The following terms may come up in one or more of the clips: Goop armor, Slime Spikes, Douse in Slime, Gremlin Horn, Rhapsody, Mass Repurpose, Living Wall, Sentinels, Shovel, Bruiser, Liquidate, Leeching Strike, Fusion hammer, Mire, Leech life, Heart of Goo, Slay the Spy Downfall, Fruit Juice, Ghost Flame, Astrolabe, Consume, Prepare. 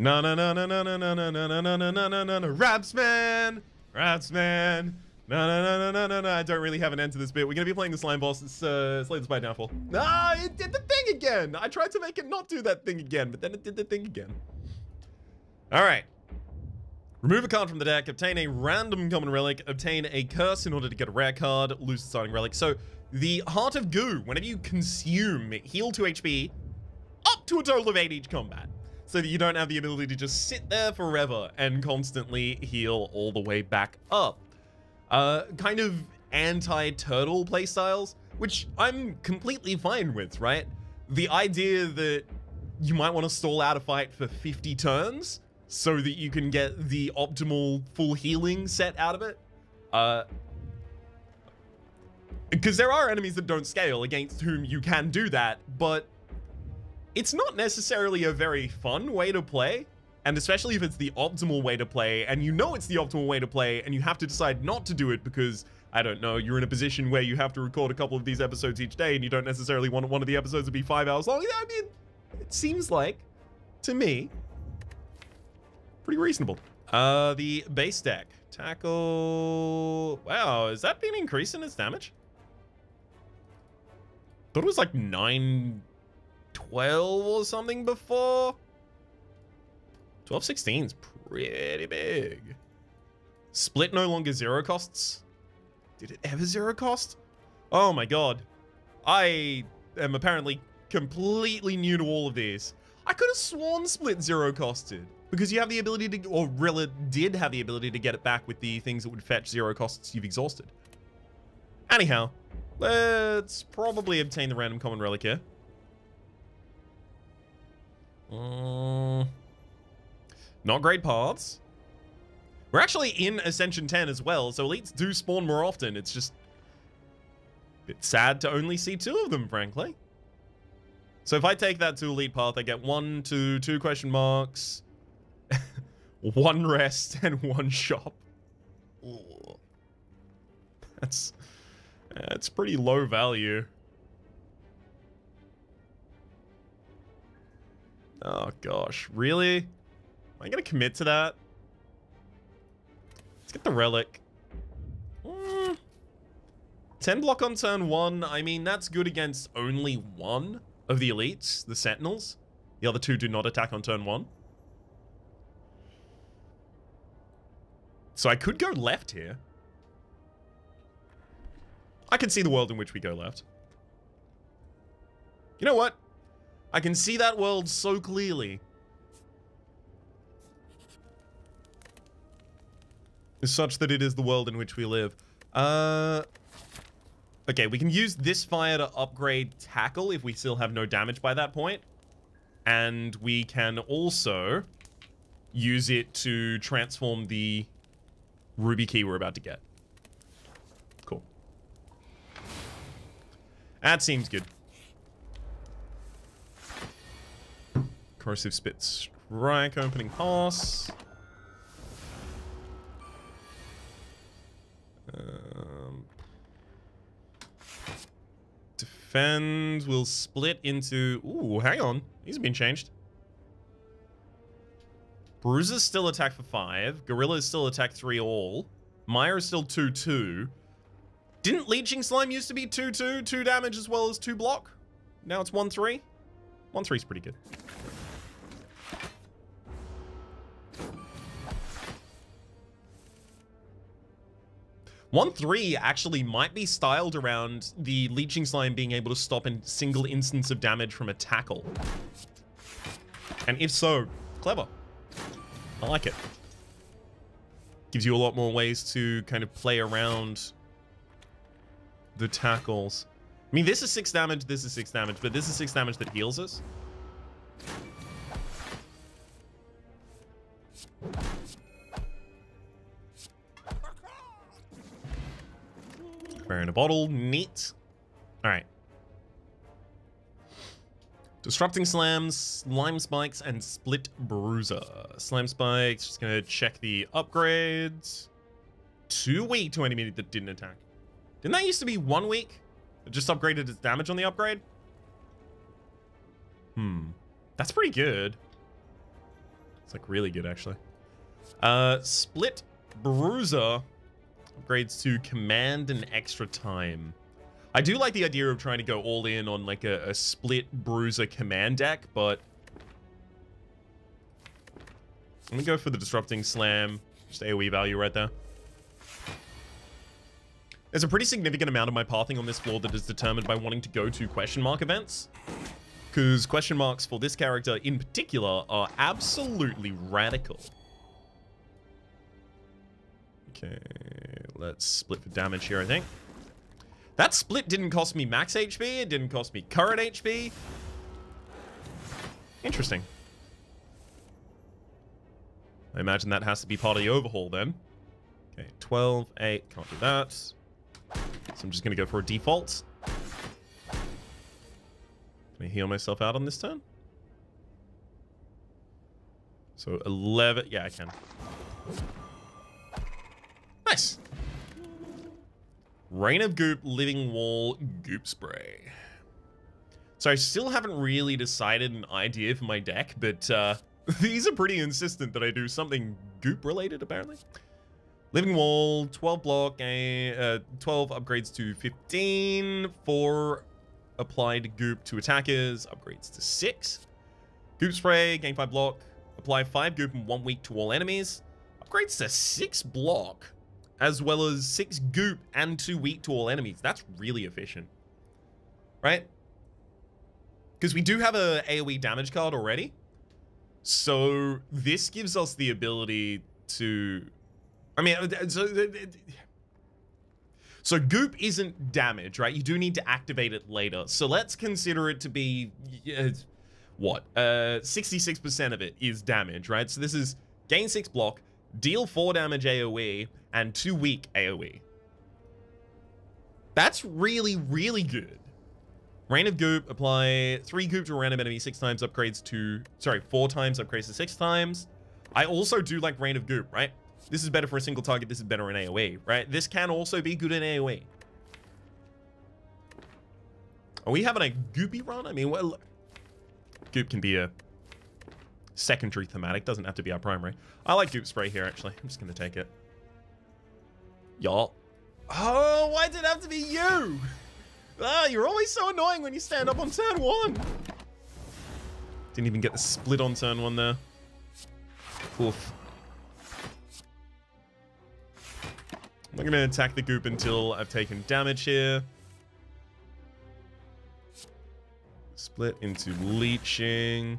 No, no, no, no, no, no, no, no, no, no, no, no, no, no, no, Rapsman! Rapsman! No, no, no, no, no, no, no, I don't really have an end to this bit. We're gonna be playing the slime ball since Slay the Spy Downfall. Ah, it did the thing again! I tried to make it not do that thing again, but then it did the thing again. Alright. Remove a card from the deck, obtain a random common relic, obtain a curse in order to get a rare card, lose the starting relic. So, the Heart of Goo, whenever you consume, heal 2 HP, up to a total of 8 each combat. So that you don't have the ability to just sit there forever and constantly heal all the way back up. Kind of anti-turtle playstyles, which I'm completely fine with, right? The idea that you might want to stall out a fight for 50 turns so that you can get the optimal full healing set out of it. Because there are enemies that don't scale against whom you can do that, but it's not necessarily a very fun way to play. And especially if it's the optimal way to play, and you know it's the optimal way to play, and you have to decide not to do it because, I don't know, you're in a position where you have to record a couple of these episodes each day and you don't necessarily want one of the episodes to be 5 hours long. I mean, it seems like, to me, pretty reasonable. The base deck. Tackle. Wow, has that been increasing its damage? Thought it was like 912 or something before. 1216 is pretty big. Split no longer zero costs. Did it ever zero cost? Oh my god. I am apparently completely new to all of these. I could have sworn Split zero costed because you have the ability to, or Rilla did have the ability to get it back with the things that would fetch zero costs you've exhausted. Anyhow, let's probably obtain the random common relic here. Not great paths. We're actually in Ascension 10 as well, so elites do spawn more often. It's just a bit sad to only see 2 of them, frankly. So if I take that to elite path, I get 1, 2, 2 question marks, 1 rest, and 1 shop. Ooh. That's pretty low value. Oh gosh, really? Am I gonna commit to that? Let's get the relic. 10 block on turn 1. I mean, that's good against only 1 of the elites, the sentinels. The other 2 do not attack on turn 1. So I could go left here. I can see the world in which we go left. You know what? I can see that world so clearly. Such that it is the world in which we live. Okay, we can use this fire to upgrade tackle if we still have no damage by that point. And we can also use it to transform the ruby key we're about to get. Cool. That seems good. Corrosive Spit Strike, opening pass. Defend will split into... Ooh, hang on. These have been changed. Bruiser's still attack for 5. Gorilla's still attack 3 all. Mire is still 2-2. Didn't Leeching Slime used to be 2-2? 2 damage as well as 2 block? Now it's 1-3? 1-3's pretty good. One 3 actually might be styled around the Leeching Slime being able to stop a single instance of damage from a tackle. And if so, clever. I like it. Gives you a lot more ways to kind of play around the tackles. I mean, this is 6 damage, this is 6 damage, but this is 6 damage that heals us. Fairy in a Bottle. Neat. Alright. Disrupting Slams, Slime Spikes, and Split Bruiser. Slime Spikes, just gonna check the upgrades. 2 weak to any that didn't attack. Didn't that used to be 1 weak? It just upgraded its damage on the upgrade? That's pretty good. It's like really good, actually. Split Bruiser upgrades to command and extra time. I do like the idea of trying to go all in on like a Split Bruiser command deck, but I'm gonna go for the Disrupting Slam. Just AoE value right there. There's a pretty significant amount of my pathing on this floor that is determined by wanting to go to question mark events, because question marks for this character in particular are absolutely radical. Okay, let's split for damage here, I think. That split didn't cost me max HP, it didn't cost me current HP. Interesting. I imagine that has to be part of the overhaul then. Okay, 12, 8, can't do that. So I'm just going to go for a default. Can I heal myself out on this turn? So 11, yeah, I can. Nice. Reign of Goop, Living Wall, Goop Spray. So I still haven't really decided an idea for my deck, but these are pretty insistent that I do something goop related, apparently. Living Wall, 12 block, 12 upgrades to 15, 4 applied goop to attackers, upgrades to 6. Goop Spray, gain 5 block, apply 5 goop in 1 week to all enemies, upgrades to 6 block, as well as 6 goop and 2 weak to all enemies. That's really efficient, right? Because we do have a AoE damage card already. So this gives us the ability to, I mean, so goop isn't damage, right? You do need to activate it later. So let's consider it to be, what? 66% of it is damage, right? So this is gain 6 block, deal 4 damage AoE, and 2 weak AoE. That's really, really good. Reign of Goop, apply 3 goop to a random enemy 6 times, upgrades to, sorry, 4 times, upgrades to 6 times. I also do like Reign of Goop, right? This is better for a single target, this is better in AoE, right? This can also be good in AoE. Are we having a goopy run? I mean, well, goop can be a secondary thematic, doesn't have to be our primary. I like Goop Spray here, actually. I'm just gonna take it. Y'all. Oh, why did it have to be you? Ah, you're always so annoying when you stand up on turn 1. Didn't even get the split on turn 1 there. Oof. I'm not gonna attack the goop until I've taken damage here. Split into leeching.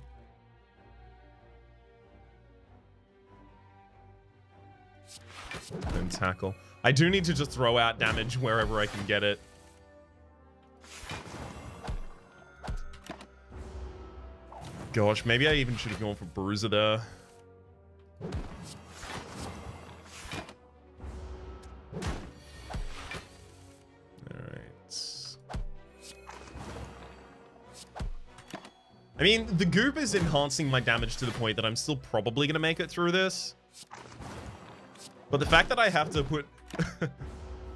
And tackle. I do need to just throw out damage wherever I can get it. Gosh, maybe I even should have gone for Bruiser there. Alright. I mean, the goop is enhancing my damage to the point that I'm still probably going to make it through this. But the fact that I have to put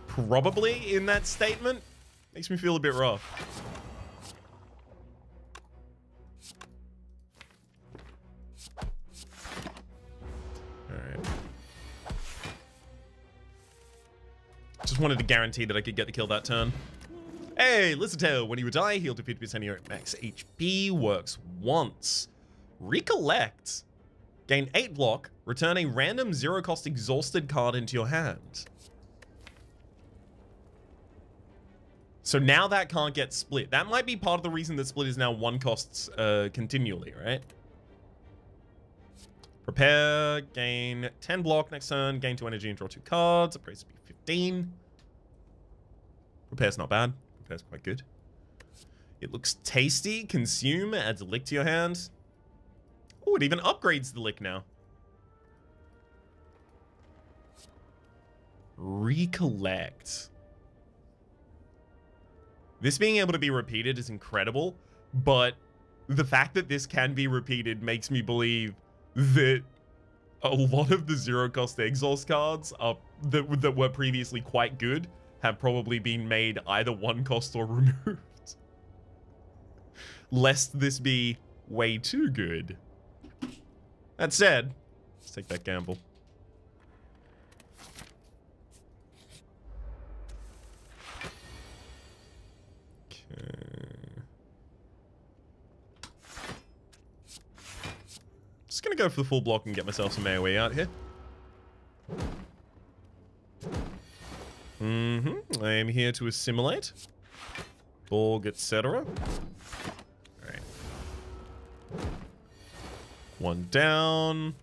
probably in that statement makes me feel a bit rough. All right. Just wanted to guarantee that I could get the kill that turn. Hey, Lizardtail, when you die, heal to 50% of your max HP, works once. Recollect. Gain 8 block, return a random zero-cost exhausted card into your hand. So now that can't get split. That might be part of the reason that split is now 1-costs continually, right? Prepare, gain 10 block next turn, gain 2 energy and draw 2 cards. Upgrades to be 15. Prepare's not bad. Prepare's quite good. It looks tasty. Consume, adds a lick to your hand. Oh, it even upgrades the lick now. Recollect. This being able to be repeated is incredible, but the fact that this can be repeated makes me believe that a lot of the zero-cost exhaust cards that were previously quite good have probably been made either 1-cost or removed. Lest this be way too good. That said, let's take that gamble. Just gonna go for the full block and get myself some AoE out here. Mm-hmm. I am here to assimilate. Borg, etc. Alright. One down.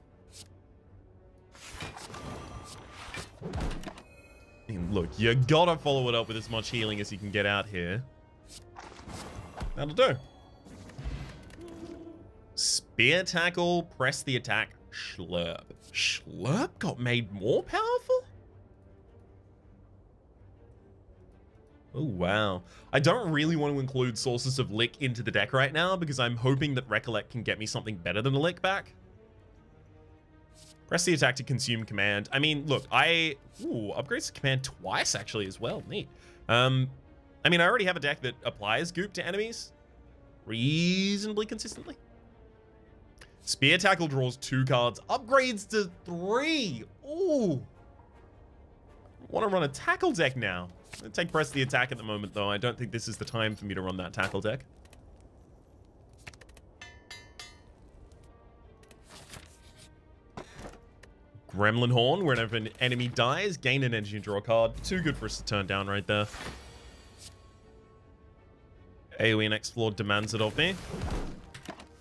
And look, you gotta follow it up with as much healing as you can get out here. That'll do. Spear Tackle, Press the Attack, Slurp. Slurp got made more powerful? Oh, wow. I don't really want to include sources of lick into the deck right now because I'm hoping that Recollect can get me something better than a lick back. Press the attack to consume command. I mean, look, Ooh, upgrades to command twice, actually, as well. Neat. I mean, I already have a deck that applies goop to enemies reasonably consistently. Spear Tackle draws 2 cards. Upgrades to 3. Ooh. Want to run a tackle deck now. I'm going to take press the attack at the moment, though. I don't think this is the time for me to run that tackle deck. Gremlin Horn, whenever an enemy dies, gain an energy and draw a card. Too good for us to turn down right there. AoE next floor demands it of me.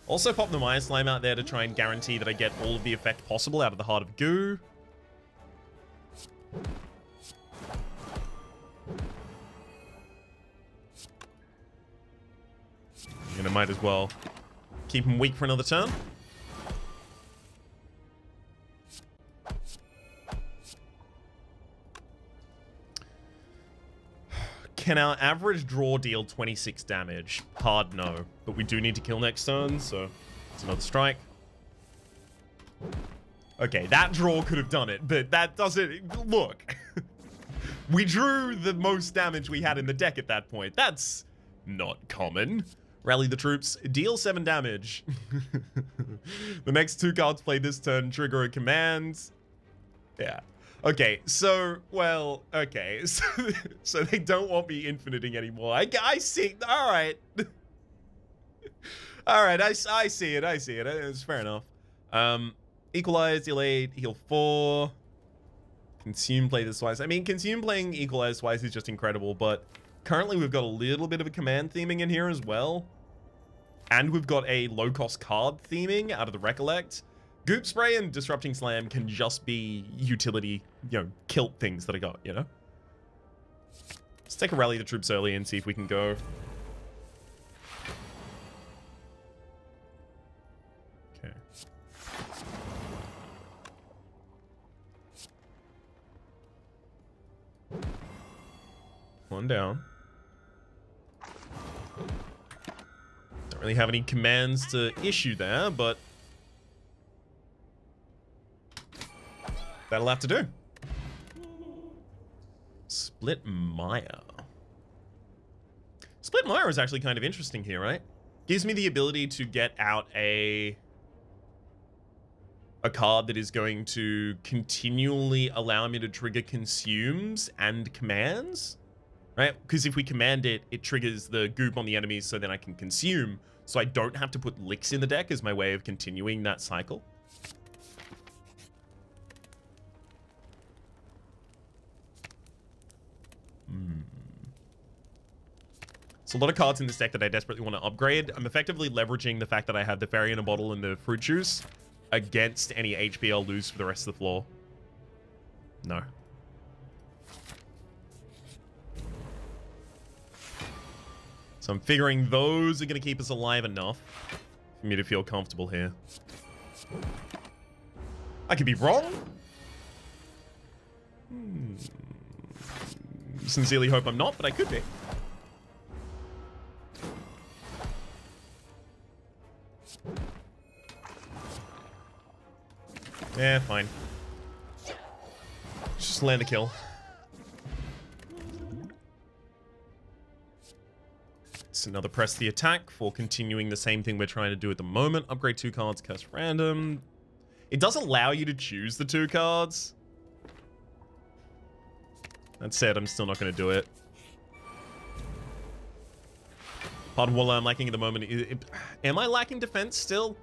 Also pop the Mire Slime out there to try and guarantee that I get all of the effect possible out of the Heart of Goo. And I might as well keep him weak for another turn. Can our average draw deal 26 damage? Hard no. But we do need to kill next turn, so it's another strike. Okay, that draw could have done it, but that doesn't... Look. We drew the most damage we had in the deck at that point. That's not common. Rally the troops, deal 7 damage. The next 2 cards played this turn trigger a command. Yeah. Okay, so, well, okay. So they don't want me infiniting anymore. I see. All right. All right, I see it. I see it. It's fair enough. Equalize, deal 8, heal 4. Consume, play this twice. I mean, Consume playing Equalize twice is just incredible, but... Currently, we've got a little bit of a command theming in here as well. And we've got a low-cost card theming out of the Recollect. Goop Spray and Disrupting Slam can just be utility, you know, kilt things that I got, you know? Let's take a Rally the Troops early and see if we can go. Okay. One down. Don't really have any commands to issue there, but that'll have to do. Split Mire. Split Mire is actually kind of interesting here, right? Gives me the ability to get out a card that is going to continually allow me to trigger consumes and commands, right? Because if we command it, it triggers the goop on the enemies, so then I can consume. So I don't have to put licks in the deck as my way of continuing that cycle. It's a lot of cards in this deck that I desperately want to upgrade. I'm effectively leveraging the fact that I have the Fairy in a Bottle and the Fruit Juice against any HP I'll lose for the rest of the floor. No. So I'm figuring those are going to keep us alive enough for me to feel comfortable here. I could be wrong. Sincerely hope I'm not, but I could be. Yeah, fine. Just land a kill. It's another press the attack for continuing the same thing we're trying to do at the moment. Upgrade 2 cards, curse random. It does allow you to choose the two cards. That said, I'm still not going to do it. Pardon what I'm lacking at the moment. Am I lacking defense still?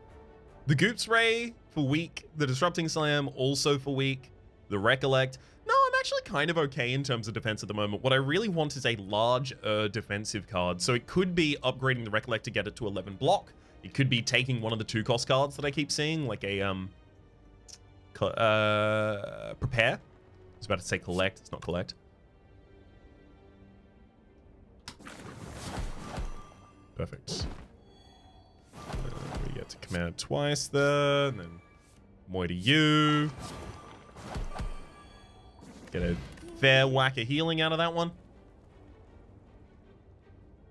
The Goop Spray for weak. The Disrupting Slam also for weak. The Recollect. No, I'm actually kind of okay in terms of defense at the moment. What I really want is a larger defensive card. So it could be upgrading the Recollect to get it to 11 block. It could be taking one of the two cost cards that I keep seeing, like a Prepare. I was about to say Collect. It's not Collect. Perfect. We get to command twice there, and then Moi to you. Get a fair whack of healing out of that one.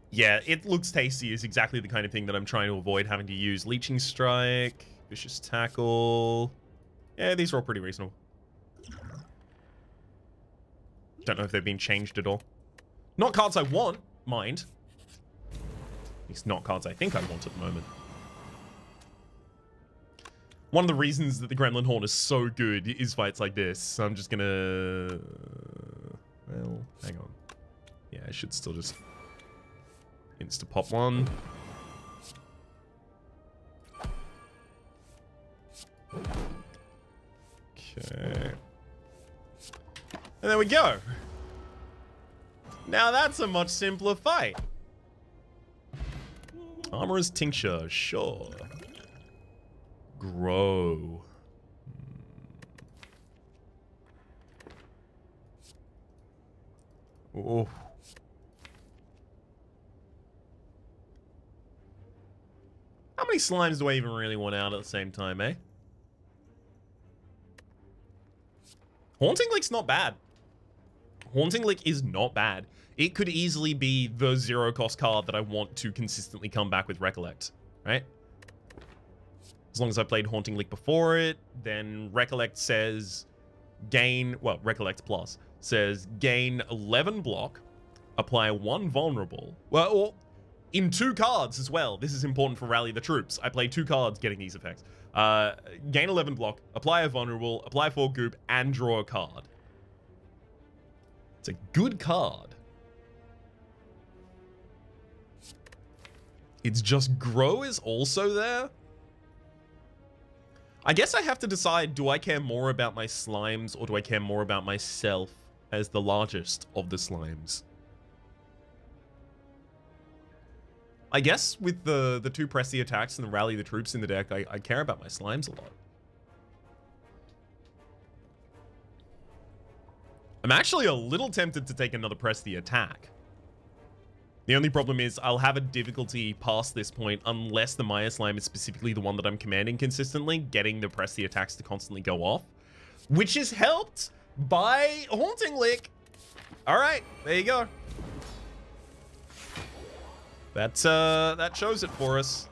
Yeah, it looks tasty. Is exactly the kind of thing that I'm trying to avoid having to use. Leeching Strike, Vicious Tackle. Yeah, these are all pretty reasonable. Don't know if they've been changed at all. Not cards I want, mind. At least not cards I think I want at the moment. One of the reasons that the Gremlin Horn is so good is fights like this. So I'm just gonna... Well, hang on. Yeah, I should still just... Insta-pop one. Okay. And there we go. Now that's a much simpler fight. Armorer's Tincture, sure. Grow. Oh. How many slimes do I even really want out at the same time, eh? Haunting Lick's not bad. Haunting Lick is not bad. It could easily be the zero cost card that I want to consistently come back with Recollect, right? As long as I played Haunting Lick before it, then Recollect says gain, well, Recollect Plus says gain 11 block, apply one vulnerable. Well, or in two cards as well. This is important for Rally the Troops. I play two cards getting these effects. Gain 11 block, apply a vulnerable, apply 4 goop, and draw a card. It's a good card. It's just Grow is also there. I guess I have to decide, do I care more about my slimes or do I care more about myself as the largest of the slimes? I guess with the two Press the Attacks and the Rally the Troops in the deck, I care about my slimes a lot. I'm actually a little tempted to take another Press the Attack. The only problem is I'll have a difficulty past this point unless the Mire Slime is specifically the one that I'm commanding consistently, getting the Press the Attacks to constantly go off, which is helped by Haunting Lick. All right, there you go. That, that shows it for us.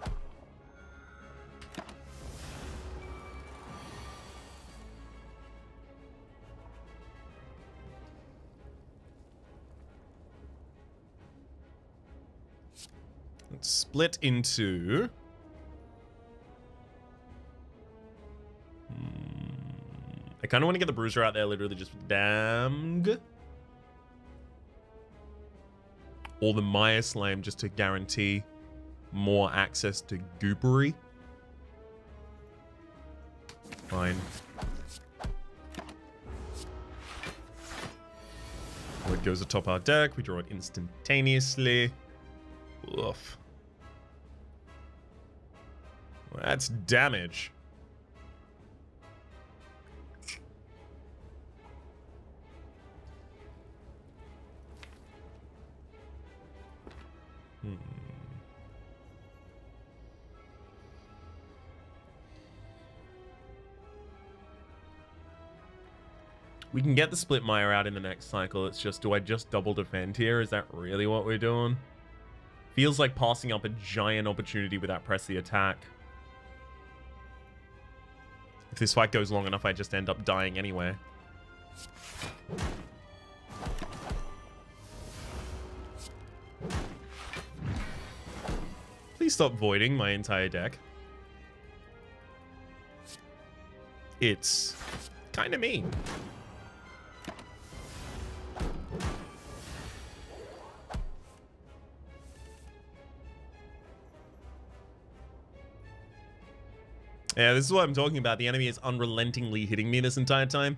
Let's split into... I kind of want to get the Bruiser out there literally just damned. Or the Mire Slime just to guarantee more access to Goopery. Fine. It goes atop our deck. We draw it instantaneously. Oof. That's damage. We can get the Split Mire out in the next cycle. It's just, do I just double defend here? Is that really what we're doing? Feels like passing up a giant opportunity without Press the Attack. If this fight goes long enough, I just end up dying anyway. Please stop voiding my entire deck. It's kind of mean. Yeah, this is what I'm talking about. The enemy is unrelentingly hitting me this entire time.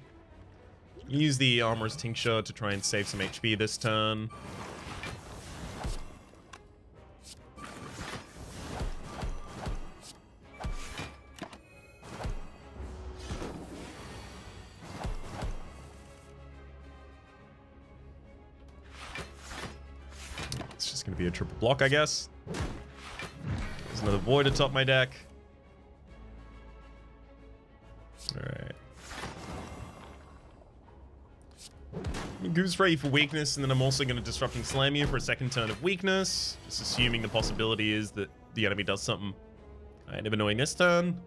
Use the Armorer's Tincture to try and save some HP this turn. It's just going to be a triple block, I guess. There's another Void atop my deck. Goop Spray for weakness, and then I'm also going to Disrupting Slam you for a second turn of weakness. Just assuming the possibility is that the enemy does something kind of annoying this turn.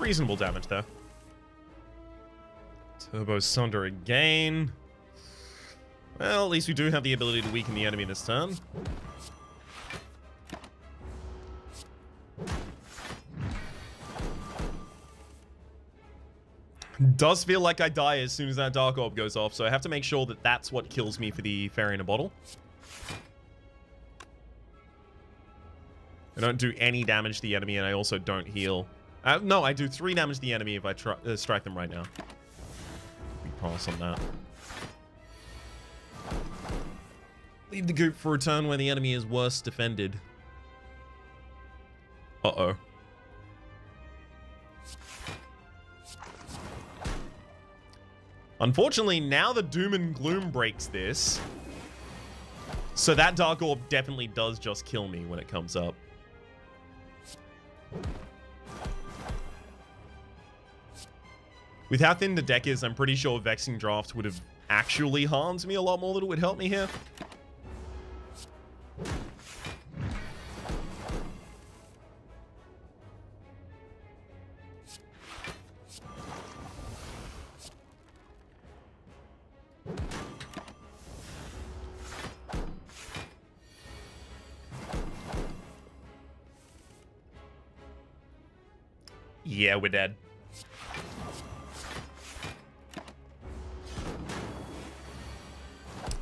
Reasonable damage there. Turbo Sunder again. Well, at least we do have the ability to weaken the enemy this turn. Does feel like I die as soon as that Dark Orb goes off, so I have to make sure that that's what kills me for the Fairy in a Bottle. I don't do any damage to the enemy, and I also don't heal. No, I do 3 damage to the enemy if I strike them right now. We pass on that. Leave the goop for a turn where the enemy is worst defended. Uh-oh. Unfortunately, now the Doom and Gloom breaks this. So that Dark Orb definitely does just kill me when it comes up. With how thin the deck is, I'm pretty sure Vexing Draft would have actually harmed me a lot more than it would help me here. Yeah, we're dead.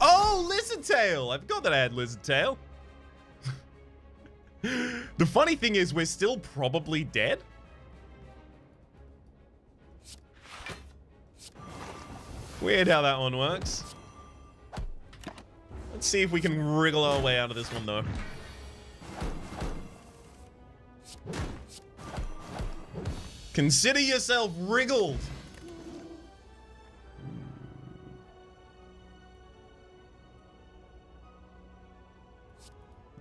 Oh, Lizardtail! I forgot that I had Lizardtail. The funny thing is, we're still probably dead. Weird how that one works. Let's see if we can wriggle our way out of this one, though. Consider yourself wriggled.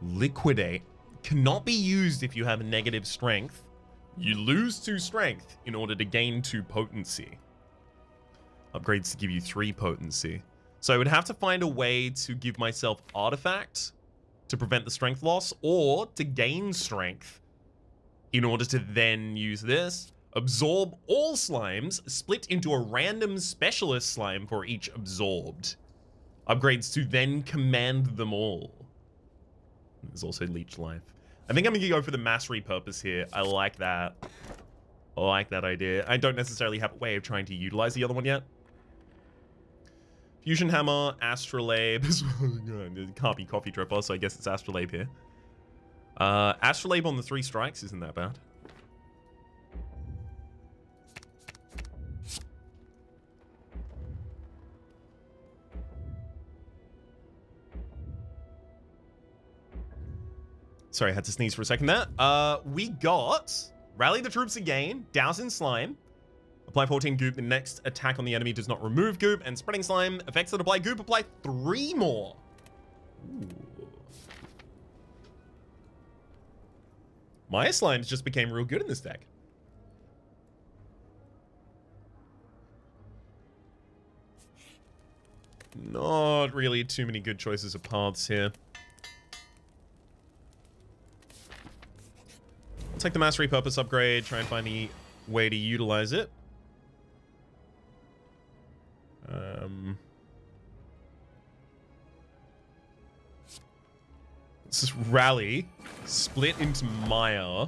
Liquidate cannot be used if you have a negative strength. You lose 2 strength in order to gain 2 potency. Upgrades to give you 3 potency. So I would have to find a way to give myself artifact to prevent the strength loss, or to gain strength in order to then use this. Absorb all slimes, split into a random specialist slime for each absorbed. Upgrades to then command them all. There's also Leech Life. I think I'm gonna go for the Mass Repurpose here. I like that. I like that idea. I don't necessarily have a way of trying to utilize the other one yet. Fusion Hammer, Astrolabe. It can't be Coffee Dripper, so I guess it's Astrolabe here. Astrolabe on the 3 strikes isn't that bad. Sorry, I had to sneeze for a second there. We got Rally the Troops again, Douse in Slime, apply 14 goop, the next attack on the enemy does not remove goop, and Spreading Slime, effects that apply goop, apply 3 more. Ooh. My slimes just became real good in this deck. Not really too many good choices of paths here. Take the Mass Repurpose upgrade, try and find the way to utilize it. Let's just rally, split into Mire.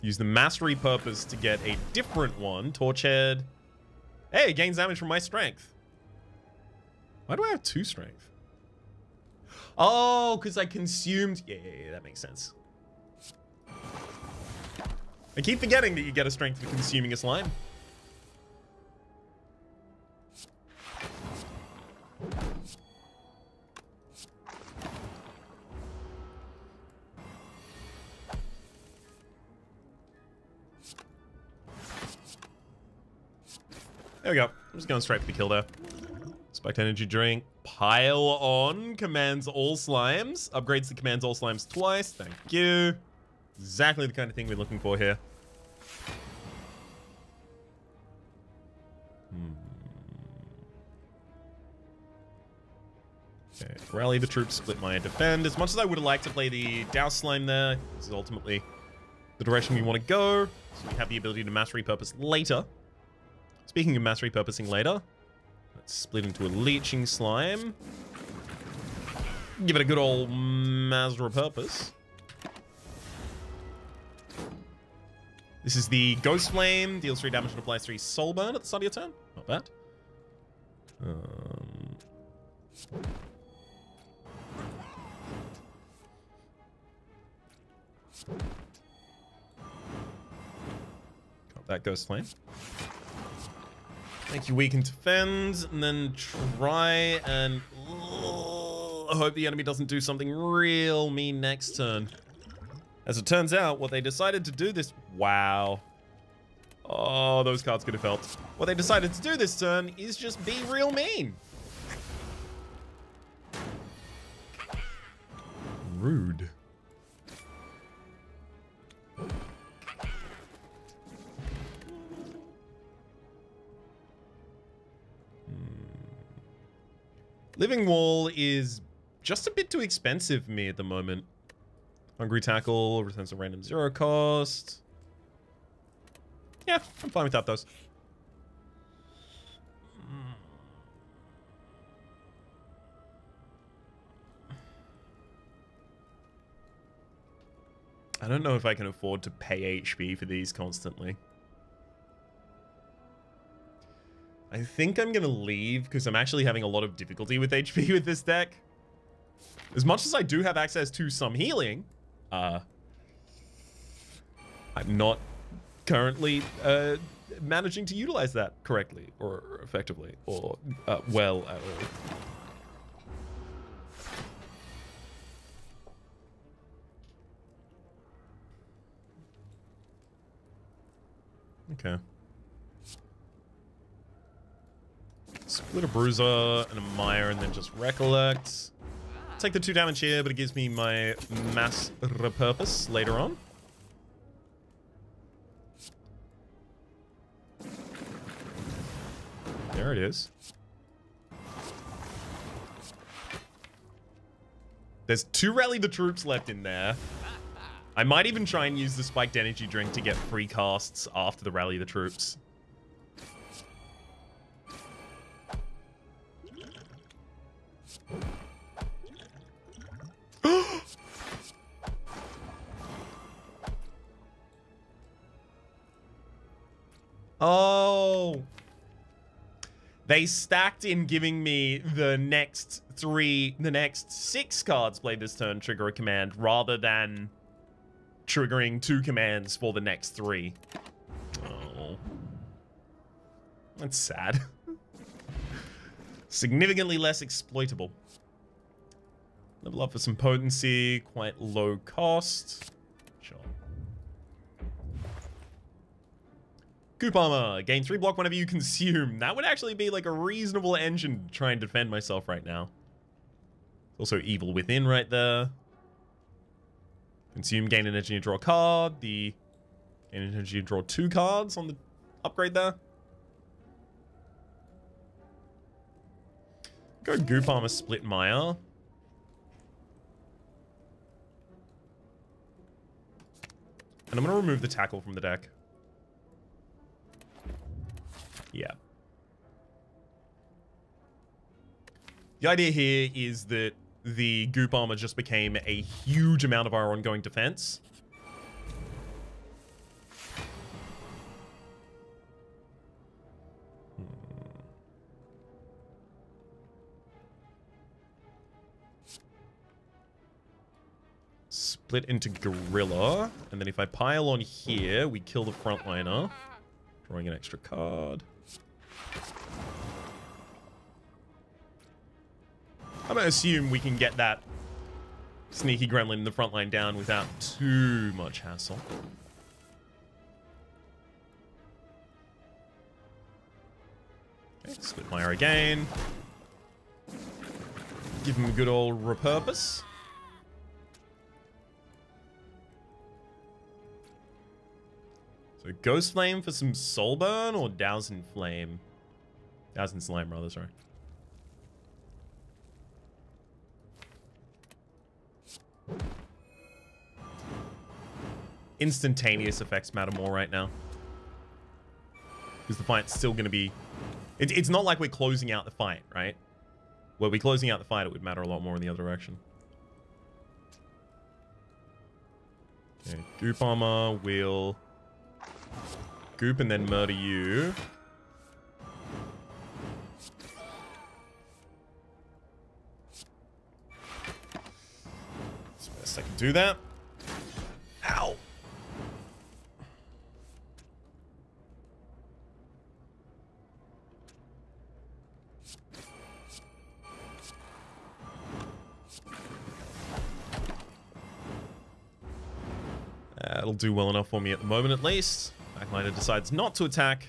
Use the Mastery Purpose to get a different one. Torchhead. Hey, it gains damage from my strength. Why do I have 2 strength? Oh, because I consumed. Yeah, that makes sense. I keep forgetting that you get a strength for consuming a slime. There we go. I'm just going straight for the kill there. Spiked energy drink. Pile on. Commands all slimes. Upgrades the commands all slimes twice. Thank you. Exactly the kind of thing we're looking for here. Okay. Rally the troops. Split Mire. Defend. As much as I would have liked to play the douse slime there, this is ultimately the direction we want to go. So we have the ability to mass repurpose later. Speaking of mass repurposing later, let's split into a leeching slime. Give it a good old mass repurpose. This is the Ghost Flame. Deals 3 damage and applies 3 Soul Burn at the start of your turn. Not bad. Got that Ghost Flame. Thank you, weaken defend, and then try and hope the enemy doesn't do something real mean next turn. As it turns out, what they decided to do this... Wow. Oh, those cards could have helped. What they decided to do this turn is just be real mean. Rude. Living Wall is just a bit too expensive for me at the moment. Hungry Tackle, returns a random 0 cost. Yeah, I'm fine without those. I don't know if I can afford to pay HP for these constantly. I think I'm going to leave because I'm actually having a lot of difficulty with HP with this deck. As much as I do have access to some healing, I'm not currently managing to utilize that correctly or effectively or well at all. Okay. Split a Bruiser and a Mire and then just Recollect. Take the 2 damage here, but it gives me my Mass Repurpose later on. There it is. There's 2 Rally the Troops left in there. I might even try and use the Spiked energy drink to get free casts after the Rally the Troops. Oh, they stacked in giving me the next 6 cards played this turn trigger a command rather than triggering 2 commands for the next 3. Oh, that's sad. Significantly less exploitable. Level up for some potency, quite low cost. Sure. Goop armor, gain 3 block whenever you consume. That would actually be like a reasonable engine to try and defend myself right now. Also Evil Within right there. Consume, gain energy and draw a card. The gain energy and draw 2 cards on the upgrade there. Go Goop armor, Split Mire. And I'm going to remove the tackle from the deck. Yeah. The idea here is that the Goop armor just became a huge amount of our ongoing defense. Split into Gorilla, and then if I pile on here, we kill the frontliner. Drawing an extra card. I'm gonna assume we can get that sneaky gremlin in the front line down without too much hassle. Okay, Split Mire again. Give him a good old repurpose. So Ghost Flame for some Soul Burn or Dousing Flame? Dousing Slime rather, sorry. Instantaneous effects matter more right now, because the fight's still going to be... It's not like we're closing out the fight, right? Were we closing out the fight, it would matter a lot more in the other direction. Okay, Goop armor, wheel, Goop, and then murder you. It's the best I can do that. Ow! That'll do well enough for me at the moment, at least. Backliner decides not to attack.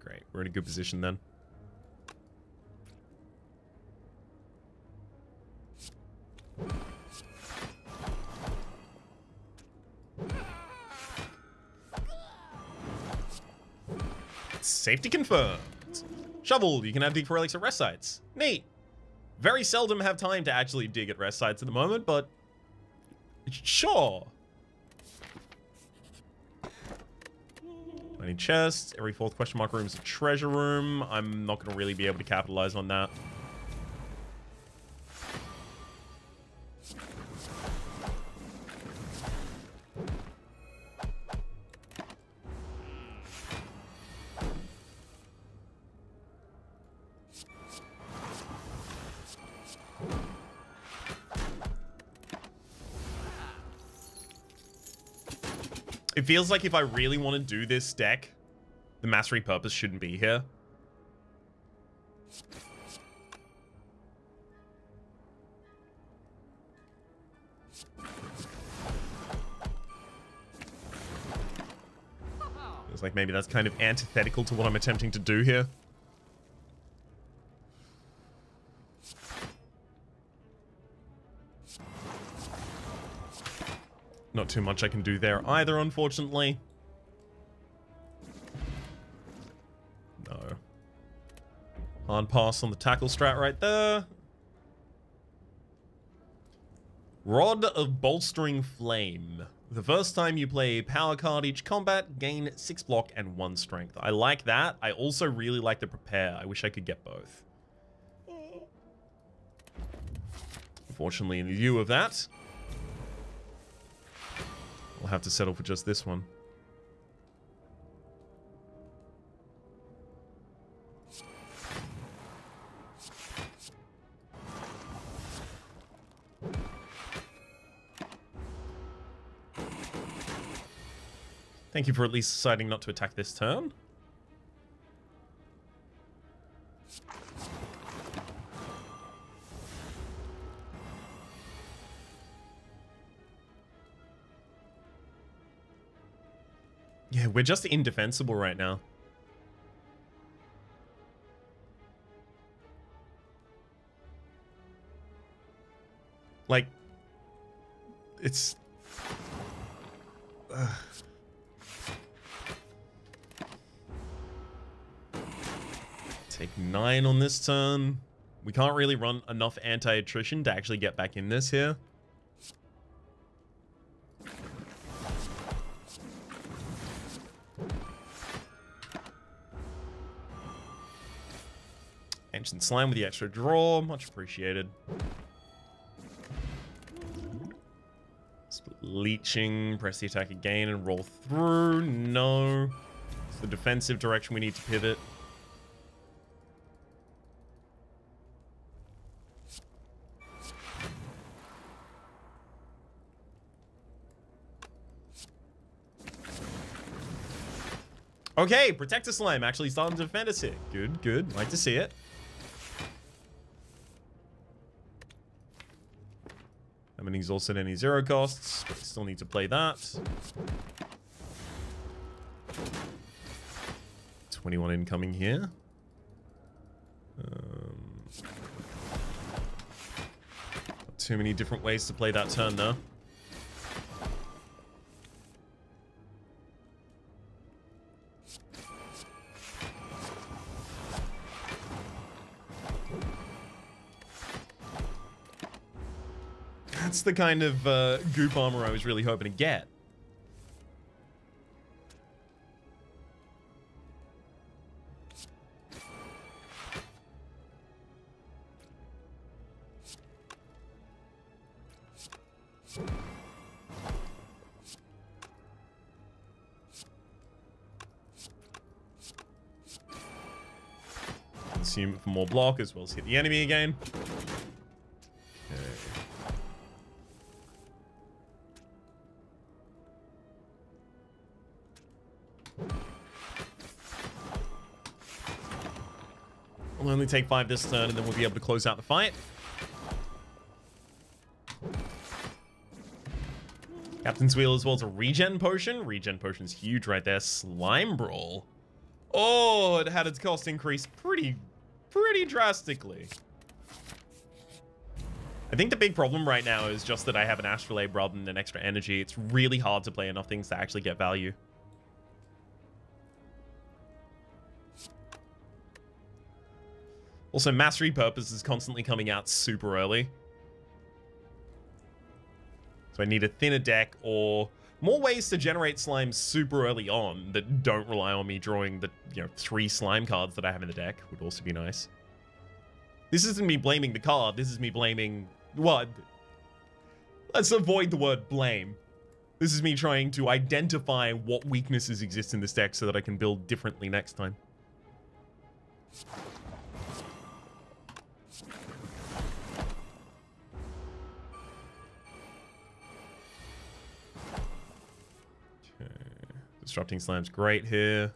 Great, we're in a good position then. Safety confirmed. Shovel, you can now dig for relics at rest sites. Neat. Very seldom have time to actually dig at rest sites at the moment, but sure. Any chests. Every fourth question mark room is a treasure room. I'm not going to really be able to capitalize on that. It feels like if I really want to do this deck, the Mastery Purpose shouldn't be here. Feels like maybe that's kind of antithetical to what I'm attempting to do here. Not too much I can do there either, unfortunately. No. Hard pass on the tackle strat right there. Rod of Bolstering Flame. The first time you play a power card each combat, gain 6 block and 1 strength. I like that. I also really like the Prepare. I wish I could get both. Unfortunately, in lieu of that, we'll have to settle for just this one. Thank you for at least deciding not to attack this turn. Yeah, we're just indefensible right now. Like, it's... Take 9 on this turn. We can't really run enough anti-attrition to actually get back in this here. damage than Slime with the extra draw. Much appreciated. Split Leeching. Press the attack again and roll through. No. It's the defensive direction we need to pivot. Okay, Protector Slime actually starting to defend us here. Good, good. Like to see it. Haven't exhausted any zero costs, but still need to play that. 21 incoming here. Not too many different ways to play that turn, though. That's the kind of goop armor I was really hoping to get. Consume it for more block as well as hit the enemy again. We'll only take 5 this turn, and then we'll be able to close out the fight. Captain's Wheel as well as a regen potion. Regen potion's huge right there. Slime Brawl. Oh, it had its cost increase pretty drastically. I think the big problem right now is just that I have an Astrolabe rather than an extra energy. It's really hard to play enough things to actually get value. Also, Mastery Purpose is constantly coming out super early. So I need a thinner deck or more ways to generate slime super early on that don't rely on me drawing the 3 slime cards that I have in the deck would also be nice. This isn't me blaming the card. This is me blaming... Well, let's avoid the word blame. This is me trying to identify what weaknesses exist in this deck so that I can build differently next time. Disrupting Slime's great here.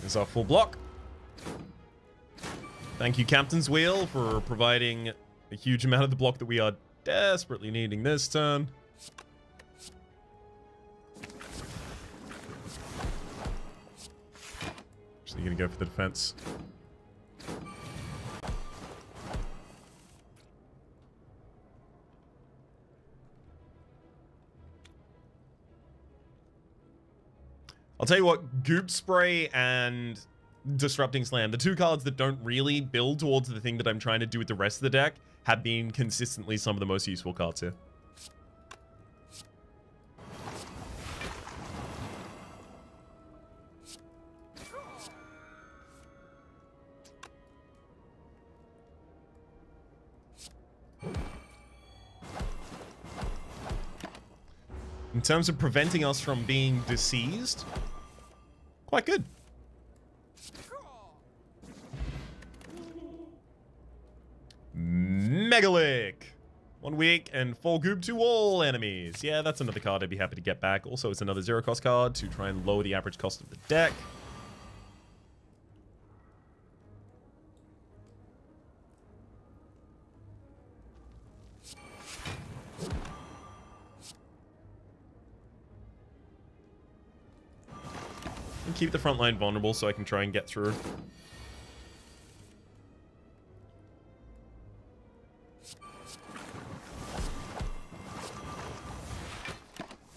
There's our full block. Thank you, Captain's Wheel, for providing a huge amount of the block that we are desperately needing this turn. Actually gonna go for the defense. I'll tell you what, Goop Spray and Disrupting Slam, the 2 cards that don't really build towards the thing that I'm trying to do with the rest of the deck, have been consistently some of the most useful cards here. In terms of preventing us from being deceased, quite good. Megalick. 1 weak and 4 goop to all enemies. Yeah, that's another card I'd be happy to get back. Also, it's another zero cost card to try and lower the average cost of the deck. Keep the front line vulnerable so I can try and get through.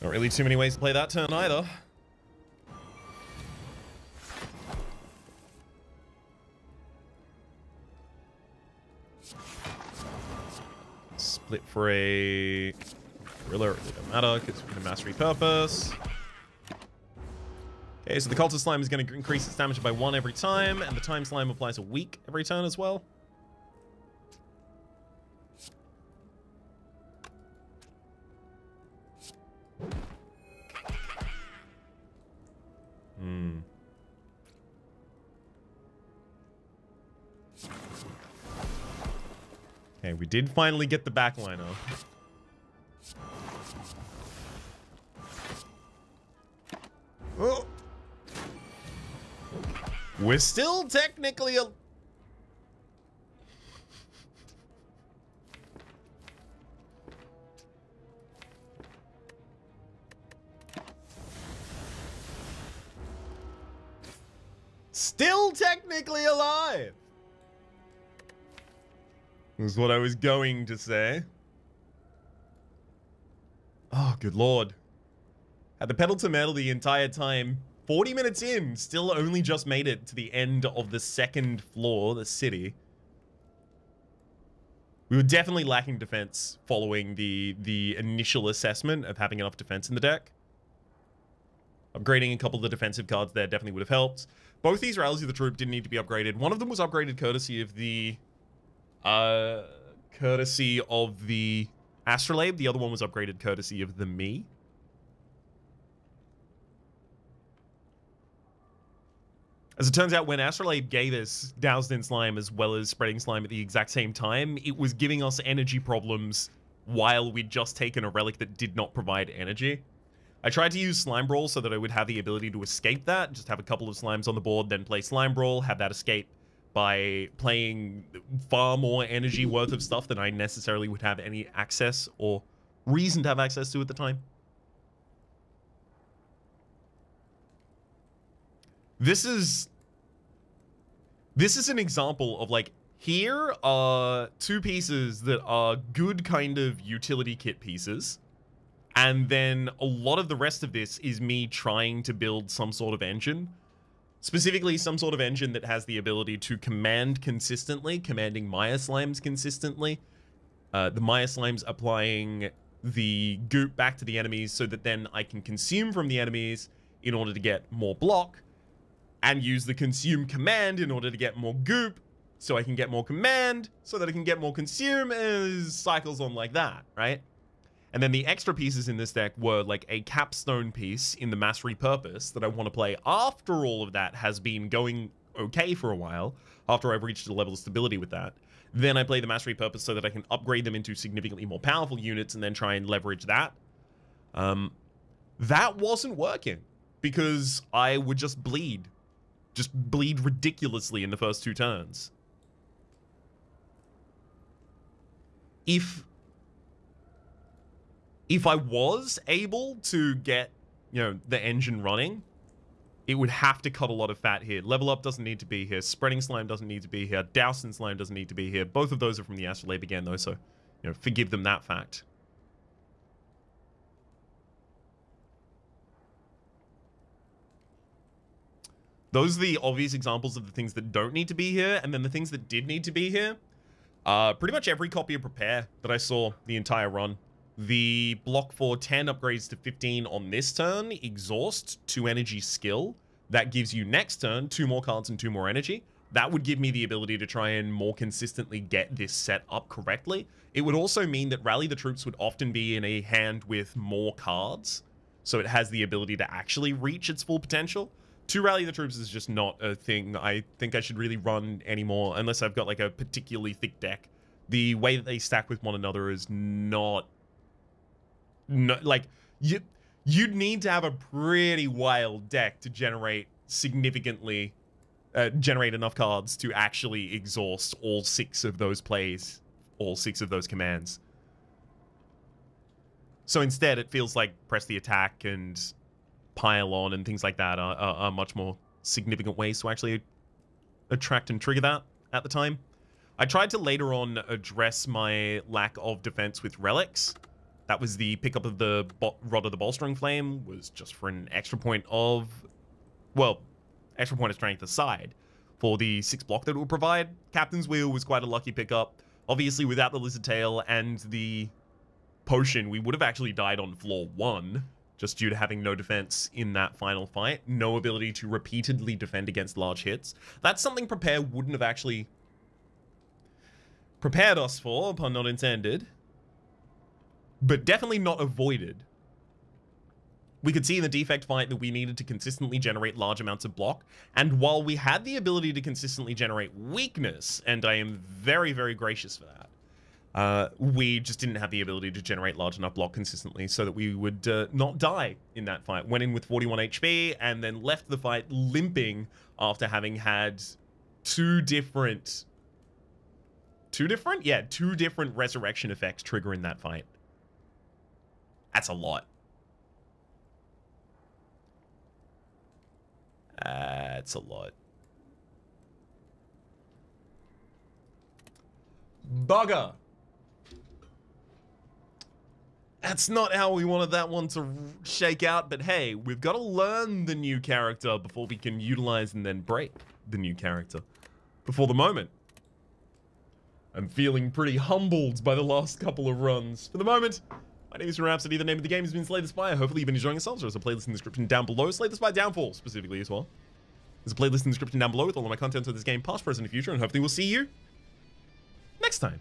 Not really too many ways to play that turn either. Split for a Gorilla. It really doesn't matter because we're going to Mastery Purpose. Okay, so the Cultist Slime is going to increase its damage by 1 every time, and the Time Slime applies a weak every turn as well. Hmm. Okay, we did finally get the back line up. Oh. We're still technically a... Still technically alive! Is what I was going to say. Oh, good lord. Had the pedal to metal the entire time. 40 minutes in, still only just made it to the end of the second floor, the city. We were definitely lacking defense following the initial assessment of having enough defense in the deck. Upgrading a couple of the defensive cards there definitely would have helped. Both these Rallies of the Troop didn't need to be upgraded. One of them was upgraded courtesy of the... courtesy of the Astrolabe. The other one was upgraded courtesy of the Mire. As it turns out, when Astrolabe gave us Doused in Slime as well as Spreading Slime at the exact same time, it was giving us energy problems while we'd just taken a relic that did not provide energy. I tried to use Slime Brawl so that I would have the ability to escape that, just have a couple of slimes on the board, then play Slime Brawl, have that escape by playing far more energy worth of stuff than I necessarily would have any access or reason to have access to at the time. This is an example of, like, here are two pieces that are good kind of utility kit pieces. And then a lot of the rest of this is me trying to build some sort of engine. Specifically, some sort of engine that has the ability to command consistently, commanding Mire Slimes consistently. The Mire Slimes applying the goop back to the enemies so that then I can consume from the enemies in order to get more block. And use the consume command in order to get more goop so I can get more command so that I can get more consume, and cycles on like that, right? And then the extra pieces in this deck were like a capstone piece in the Mass Repurpose that I want to play after all of that has been going okay for a while, after I've reached a level of stability with that. Then I play the Mass Repurpose so that I can upgrade them into significantly more powerful units and then try and leverage that. That wasn't working because I would just bleed. Just bleed ridiculously in the first two turns. If I was able to get, you know, the engine running, it would have to cut a lot of fat here. Level up doesn't need to be here. Spreading Slime doesn't need to be here. Dousing Slime doesn't need to be here. Both of those are from the Astrolabe again, though, so, you know, forgive them that fact. Those are the obvious examples of the things that don't need to be here. And then the things that did need to be here. Pretty much every copy of Prepare that I saw the entire run. The block for 10 upgrades to 15 on this turn. Exhaust, 2 energy skill. That gives you next turn 2 more cards and 2 more energy. That would give me the ability to try and more consistently get this set up correctly. It would also mean that Rally the Troops would often be in a hand with more cards. So it has the ability to actually reach its full potential. To Rally the Troops is just not a thing I think I should really run anymore unless I've got like a particularly thick deck. The way that they stack with one another is not... No, like, you'd need to have a pretty wild deck to generate significantly... generate enough cards to actually exhaust all 6 of those plays, all 6 of those commands. So instead, it feels like Press the Attack and... Pile on and things like that are much more significant ways to actually attract and trigger that at the time. I tried to later on address my lack of defense with relics. That was the pickup of the Rod of the Bolstering Flame, was just for an extra point of, well, extra point of strength aside for the 6 block that it will provide. Captain's Wheel was quite a lucky pickup. Obviously, without the Lizardtail and the potion, we would have actually died on floor 1, just due to having no defense in that final fight, no ability to repeatedly defend against large hits. That's something Prepare wouldn't have actually prepared us for, pun not intended, but definitely not avoided. We could see in the defect fight that we needed to consistently generate large amounts of block, and while we had the ability to consistently generate weakness, and I am very, very gracious for that, we just didn't have the ability to generate large enough block consistently so that we would not die in that fight. Went in with 41 HP and then left the fight limping after having had two different resurrection effects trigger in that fight. That's a lot. That's a lot. Bugger. That's not how we wanted that one to shake out, but hey, we've got to learn the new character before we can utilize and then break the new character. Before the moment, I'm feeling pretty humbled by the last couple of runs. For the moment, my name is Rhapsody, the name of the game has been Slay the Spire. Hopefully you've been enjoying yourselves. There's a playlist in the description down below, Slay the Spire Downfall specifically as well. There's a playlist in the description down below with all of my content of this game, past, present, and future, and hopefully we'll see you next time.